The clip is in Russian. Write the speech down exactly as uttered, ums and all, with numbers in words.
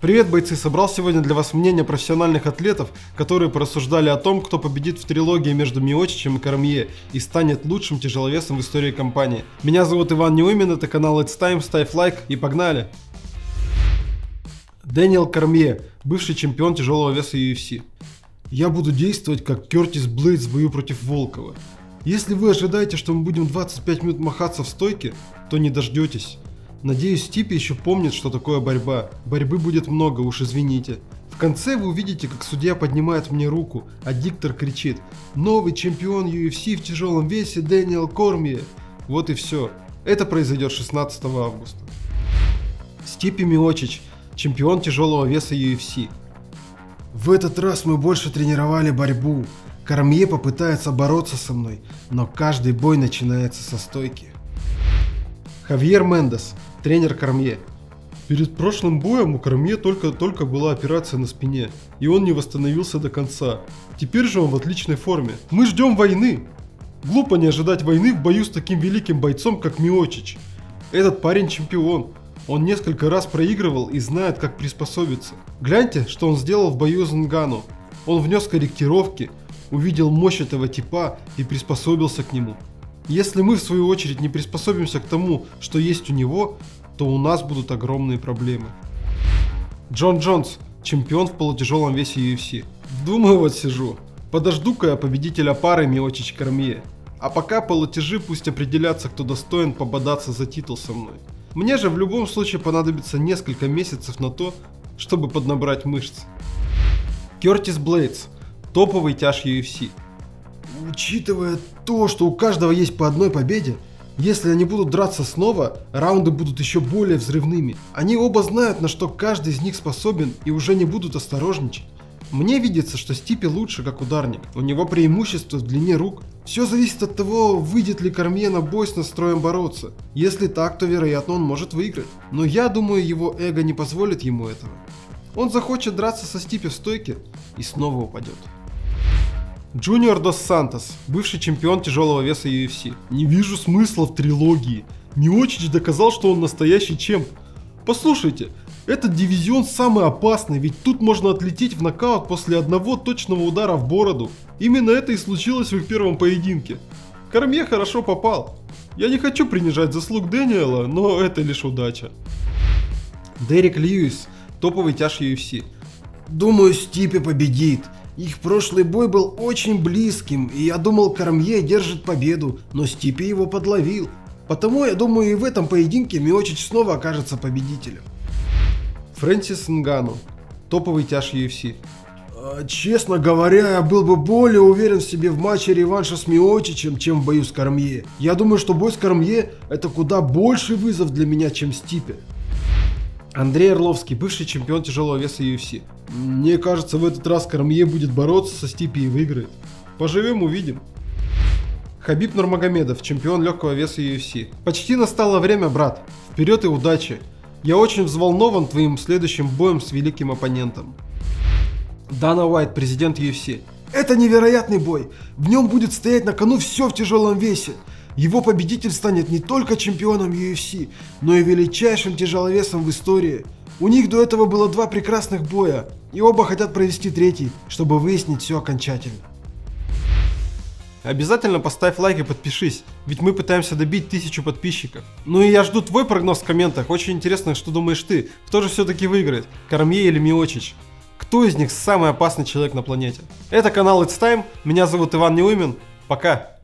Привет, бойцы! Собрал сегодня для вас мнение профессиональных атлетов, которые порассуждали о том, кто победит в трилогии между Миочичем и Кормье и станет лучшим тяжеловесом в истории компании. Меня зовут Иван Неуймин, это канал It's Time, ставь лайк и погнали! Дэниел Кормье, бывший чемпион тяжелого веса ю эф си. Я буду действовать как Кертис Блейдс в бою против Волкова. Если вы ожидаете, что мы будем двадцать пять минут махаться в стойке, то не дождетесь. Надеюсь, Стипе еще помнит, что такое борьба. Борьбы будет много, уж извините. В конце вы увидите, как судья поднимает мне руку, а диктор кричит: «Новый чемпион ю эф си в тяжелом весе Дэниел Кормье». Вот и все. Это произойдет шестнадцатого августа. Стипе Миочич, чемпион тяжелого веса ю эф си. В этот раз мы больше тренировали борьбу. Кормье попытается бороться со мной, но каждый бой начинается со стойки. Хавьер Мендес, тренер Кормье. Перед прошлым боем у Кормье только-только была операция на спине, и он не восстановился до конца. Теперь же он в отличной форме. Мы ждем войны. Глупо не ожидать войны в бою с таким великим бойцом, как Миочич. Этот парень чемпион. Он несколько раз проигрывал и знает, как приспособиться. Гляньте, что он сделал в бою с Нгану. Он внес корректировки, увидел мощь этого типа и приспособился к нему. Если мы в свою очередь не приспособимся к тому, что есть у него, то у нас будут огромные проблемы. Джон Джонс, чемпион в полутяжелом весе ю эф си. Думаю, вот сижу. Подожду-ка я победителя пары Миочич-Кормье. А пока полутяжи пусть определятся, кто достоин пободаться за титул со мной. Мне же в любом случае понадобится несколько месяцев на то, чтобы поднабрать мышц. Кертис Блейдс, топовый тяж ю эф си. Учитывая то, что у каждого есть по одной победе, если они будут драться снова, раунды будут еще более взрывными. Они оба знают, на что каждый из них способен, и уже не будут осторожничать. Мне видится, что Стипе лучше как ударник, у него преимущество в длине рук. Все зависит от того, выйдет ли Кормье на бой с настроем бороться. Если так, то вероятно он может выиграть. Но я думаю, его эго не позволит ему этого. Он захочет драться со Стипе в стойке и снова упадет. Джуниор Дос Сантос, бывший чемпион тяжелого веса ю эф си. Не вижу смысла в трилогии. Миочич доказал, что он настоящий чемп. Послушайте, этот дивизион самый опасный, ведь тут можно отлететь в нокаут после одного точного удара в бороду. Именно это и случилось в их первом поединке. Кормье хорошо попал. Я не хочу принижать заслуг Дэниела, но это лишь удача. Дерек Льюис, топовый тяж ю эф си. Думаю, Стипе победит. Их прошлый бой был очень близким, и я думал, Кормье держит победу, но Стипе его подловил. Потому, я думаю, и в этом поединке Миочич снова окажется победителем. Фрэнсис Нгану, топовый тяж ю эф си. Честно говоря, я был бы более уверен в себе в матче реванша с Миочичем, чем в бою с Кормье. Я думаю, что бой с Кормье – это куда больший вызов для меня, чем Стипе. Андрей Орловский, бывший чемпион тяжелого веса ю эф си. Мне кажется, в этот раз Кормье будет бороться со Стипе и выиграет. Поживем, увидим. Хабиб Нурмагомедов, чемпион легкого веса ю эф си. Почти настало время, брат. Вперед и удачи. Я очень взволнован твоим следующим боем с великим оппонентом. Дана Уайт, президент ю эф си. Это невероятный бой. В нем будет стоять на кону все в тяжелом весе. Его победитель станет не только чемпионом ю эф си, но и величайшим тяжеловесом в истории. У них до этого было два прекрасных боя, и оба хотят провести третий, чтобы выяснить все окончательно. Обязательно поставь лайк и подпишись, ведь мы пытаемся добить тысячу подписчиков. Ну и я жду твой прогноз в комментах, очень интересно, что думаешь ты, кто же все-таки выиграет, Кормье или Миочич? Кто из них самый опасный человек на планете? Это канал It's Time, меня зовут Иван Неуймин, пока!